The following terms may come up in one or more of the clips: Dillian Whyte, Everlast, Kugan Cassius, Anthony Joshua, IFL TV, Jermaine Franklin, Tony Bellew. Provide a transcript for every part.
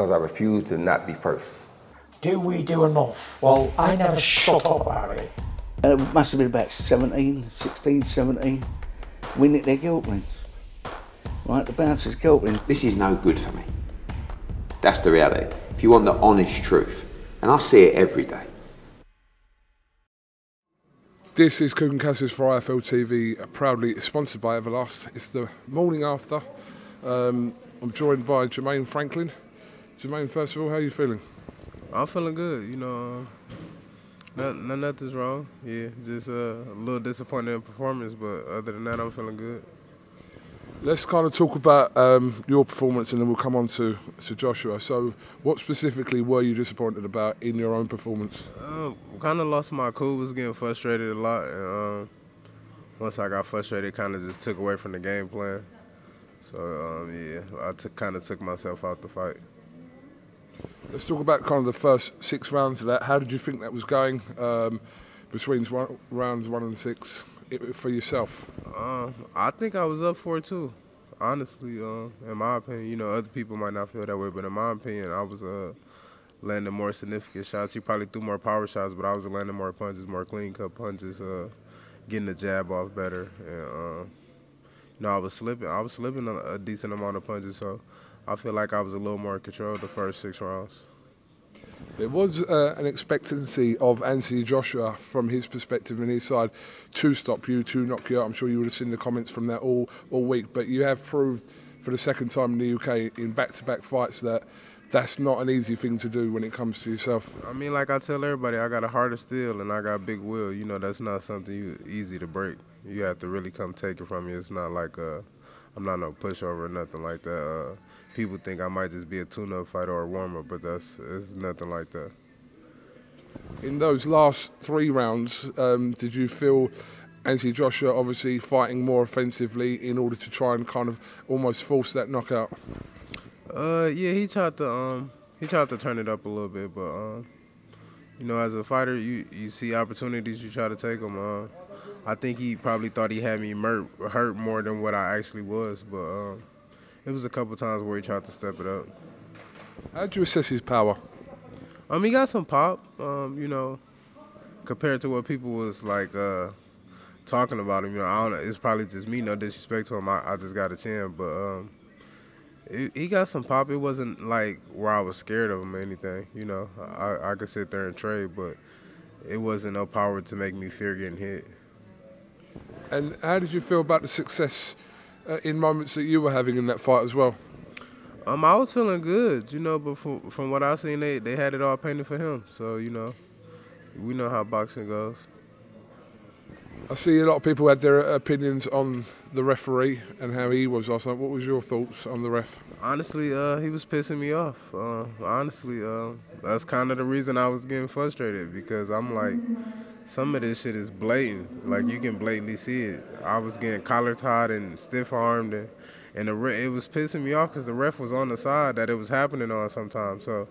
because I refuse to not be first. Do we do enough? Well, I never shut up about it. It must have been about 16, 17, we nicked their Giltlins. Right, the bouncer's Giltlin. This is no good for me. That's the reality. If you want the honest truth, and I see it every day. This is Kugan Cassius for IFL TV, proudly sponsored by Everlast. It's the morning after. I'm joined by Jermaine Franklin. Jermaine, first of all, how are you feeling? I'm feeling good, you know. Nothing's wrong, yeah. Just a little disappointed in performance, but other than that, I'm feeling good. Let's kind of talk about your performance and then we'll come on to Joshua. So what specifically were you disappointed about in your own performance? Kind of lost my cool, was getting frustrated a lot. And, once I got frustrated, kind of just took away from the game plan. So yeah, I kind of took myself out the fight. Let's talk about kind of the first 6 rounds of that. How did you think that was going between rounds 1 and 6? For yourself? I think I was up for it too, honestly, in my opinion. You know, other people might not feel that way, but in my opinion, I was landing more significant shots. He probably threw more power shots, but I was landing more punches, more clean-cut punches, getting the jab off better. And, you know, I was slipping a decent amount of punches, so I feel like I was a little more in control the first 6 rounds. There was an expectancy of Anthony Joshua from his perspective and his side to stop you, to knock you out. I'm sure you would have seen the comments from that all week, but you have proved for the 2nd time in the UK in back-to-back fights that that's not an easy thing to do when it comes to yourself. I mean, like I tell everybody, I got a heart of steel and I got a big will. You know, that's not something easy to break. You have to really come take it from you. It's not like I'm not no pushover or nothing like that. People think I might just be a tune-up fighter or a warm-up, but it's nothing like that. In those last 3 rounds, did you feel Anthony Joshua obviously fighting more offensively in order to try and kind of almost force that knockout? Yeah, he tried to turn it up a little bit, but you know, as a fighter, you see opportunities, you try to take them. I think he probably thought he had me hurt more than what I actually was, but. It was a couple times where he tried to step it up. How'd you assess his power? He got some pop, you know, compared to what people was, like, talking about him. You know, I don't know. It's probably just me, no disrespect to him. I just got a chin. But he got some pop. It wasn't, like, where I was scared of him or anything. You know, I could sit there and trade, but it wasn't no power to make me fear getting hit. And how did you feel about the success in moments that you were having in that fight as well? I was feeling good, you know, but from what I've seen, they had it all painted for him. So, you know, we know how boxing goes. I see a lot of people had their opinions on the referee and how he was last night. What was your thoughts on the ref? Honestly, he was pissing me off. Honestly, that's kind of the reason I was getting frustrated, because I'm like, some of this shit is blatant. Like, you can blatantly see it. I was getting collar tied and stiff-armed, and it was pissing me off because the ref was on the side that it was happening on sometimes. So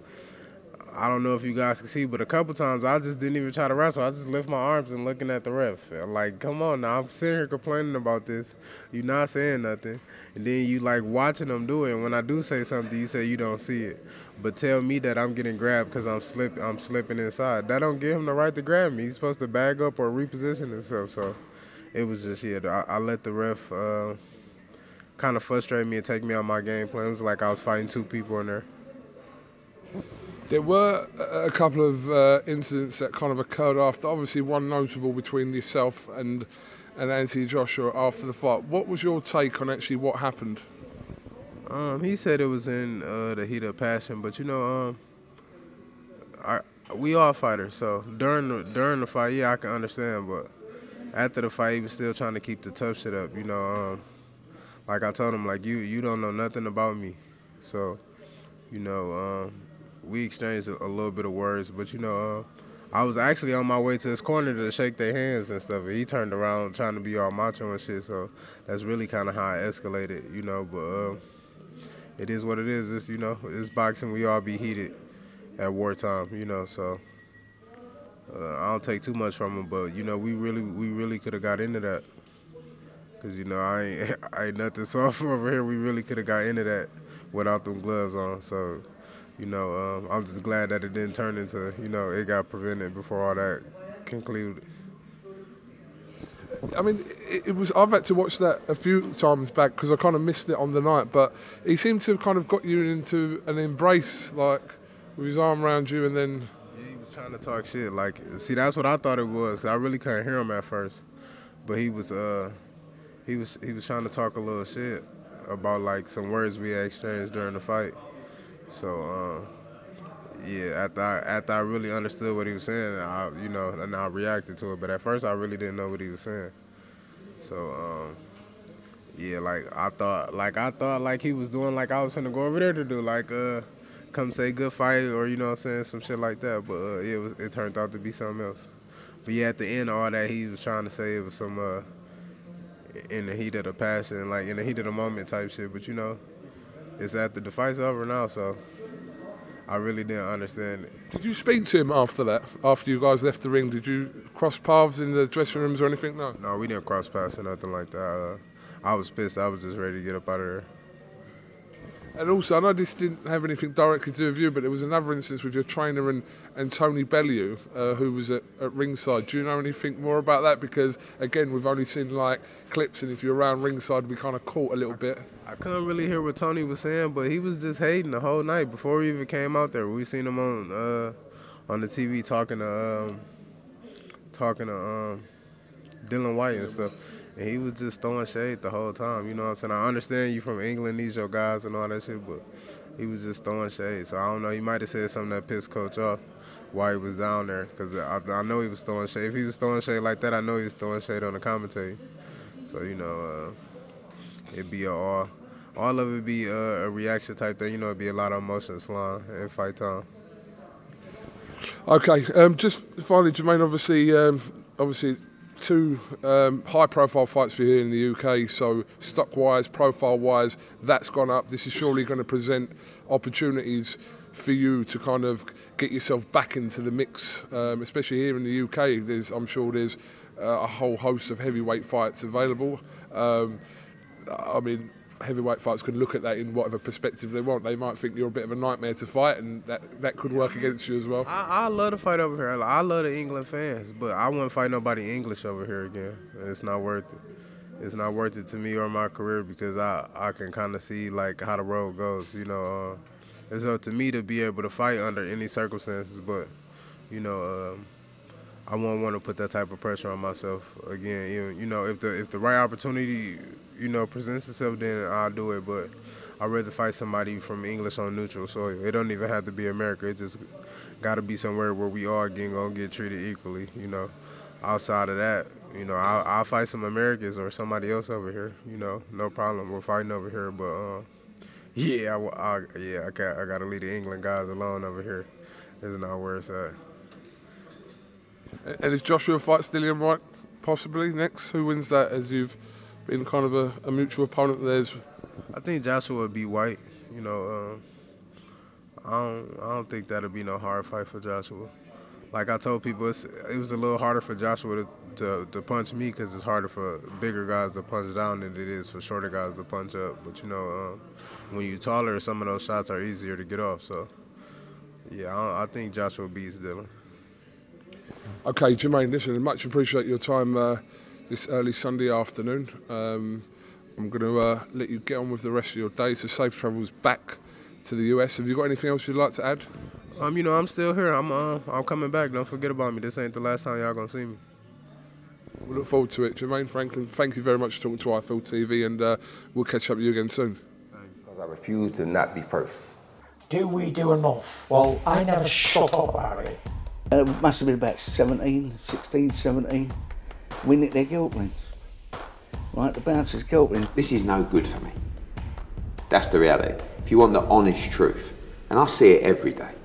I don't know if you guys can see, but a couple times I just didn't even try to wrestle. I just lift my arms and looking at the ref. I'm like, come on now, I'm sitting here complaining about this. You're not saying nothing. And then you like watching them do it. And when I do say something, you say you don't see it. But tell me that I'm getting grabbed because I'm slipping inside. That don't give him the right to grab me. He's supposed to bag up or reposition himself. So it was just, yeah, I let the ref kind of frustrate me and take me out of my game plan. It was like I was fighting 2 people in there. There were a couple of incidents that kind of occurred after, obviously one notable between yourself and Anthony Joshua after the fight. What was your take on actually what happened? He said it was in the heat of passion, but you know, we all fighters, so during the fight, yeah, I can understand, but after the fight, he was still trying to keep the tough shit up, you know. Like I told him, like, you don't know nothing about me, so, you know, we exchanged a little bit of words, but, you know, I was actually on my way to his corner to shake their hands and stuff. And he turned around trying to be all macho and shit, so that's really kind of how it escalated, you know. But it is what it is. It's, you know, it's boxing. We all be heated at wartime, you know, so I don't take too much from him. But, you know, we really could have got into that because, you know, I ain't nothing soft over here. We really could have got into that without them gloves on, so you know, I'm just glad that it didn't turn into, you know, it got prevented before all that concluded. I mean, it was. I've had to watch that a few times back because I kind of missed it on the night. But he seemed to have kind of got you into an embrace, like with his arm around you, and then yeah, he was trying to talk shit. Like, see, that's what I thought it was. 'Cause I really couldn't hear him at first, but he was trying to talk a little shit about like some words we had exchanged during the fight. So yeah, after I really understood what he was saying, you know, and I reacted to it. But at first, I really didn't know what he was saying. So yeah, like I thought he was doing like I was gonna go over there to do, like come say good fight, or you know what I'm saying, some shit like that. But it turned out to be something else. But yeah, at the end of all that, he was trying to say it was some in the heat of the passion, like in the heat of the moment type shit. But you know, it's after the fight's over now, so I really didn't understand it. Did you speak to him after that? After you guys left the ring, did you cross paths in the dressing rooms or anything? No. No, we didn't cross paths or nothing like that. I was pissed. I was just ready to get up out of there. And also, I know this didn't have anything directly to do with you, but there was another instance with your trainer and Tony Bellew, who was at ringside. Do you know anything more about that? Because again, we've only seen like clips, and if you're around ringside, we kind of caught a little bit. I couldn't really hear what Tony was saying, but he was just hating the whole night before we even came out there. We seen him on the TV talking to Dillian Whyte and stuff. And he was just throwing shade the whole time, you know what I'm saying? I understand you from England, these your guys and all that shit, but he was just throwing shade. So I don't know, he might have said something that pissed Coach off while he was down there, because I know he was throwing shade. If he was throwing shade like that, I know he was throwing shade on the commentary. So, you know, it'd be all of it be a reaction type thing. You know, it'd be a lot of emotions flying in fight time. Okay, just finally, Jermaine, obviously, two high-profile fights for you here in the UK, so stock-wise, profile-wise, that's gone up. This is surely going to present opportunities for you to kind of get yourself back into the mix, especially here in the UK. I'm sure there's a whole host of heavyweight fights available. I mean, heavyweight fights can look at that in whatever perspective they want. They might think you're a bit of a nightmare to fight, and that could work against you as well. I love to fight over here. I love the England fans, but I wouldn't fight nobody English over here again. It's not worth it. It's not worth it to me or my career, because I can kind of see like how the road goes. You know, it's up to me to be able to fight under any circumstances, but you know, I won't want to put that type of pressure on myself again. You know, if the right opportunity, you know, presents itself, then I'll do it. But I'd rather fight somebody from English on neutral soil. It don't even have to be America. It just got to be somewhere where we all gonna get treated equally. You know, outside of that, you know, I'll fight some Americans or somebody else over here. You know, no problem. We're fighting over here, but yeah, I gotta leave the England guys alone over here. It's not where it's at. And if Joshua fights Dillian Whyte, possibly next, who wins that? As you've been kind of a mutual opponent there's. I think Joshua would be Whyte. You know, I don't think that'll be no hard fight for Joshua. Like I told people, it was a little harder for Joshua to punch me, because it's harder for bigger guys to punch down than it is for shorter guys to punch up. But you know, when you're taller, some of those shots are easier to get off. So yeah, I think Joshua beats Dillian. Okay, Jermaine, listen, I much appreciate your time this early Sunday afternoon. I'm going to let you get on with the rest of your day, so safe travels back to the US. Have you got anything else you'd like to add? You know, I'm still here. I'm coming back. Don't forget about me. This ain't the last time y'all going to see me. We look forward to it. Jermaine Franklin, thank you very much for talking to IFL TV, and we'll catch up with you again soon. Because I refuse to not be first. Do we do enough? Well, I never shut up about it. It must have been about 16, 17, when they're guilt rings. Right, the bouncer's guilt rings. This is no good for me. That's the reality. If you want the honest truth, and I see it every day,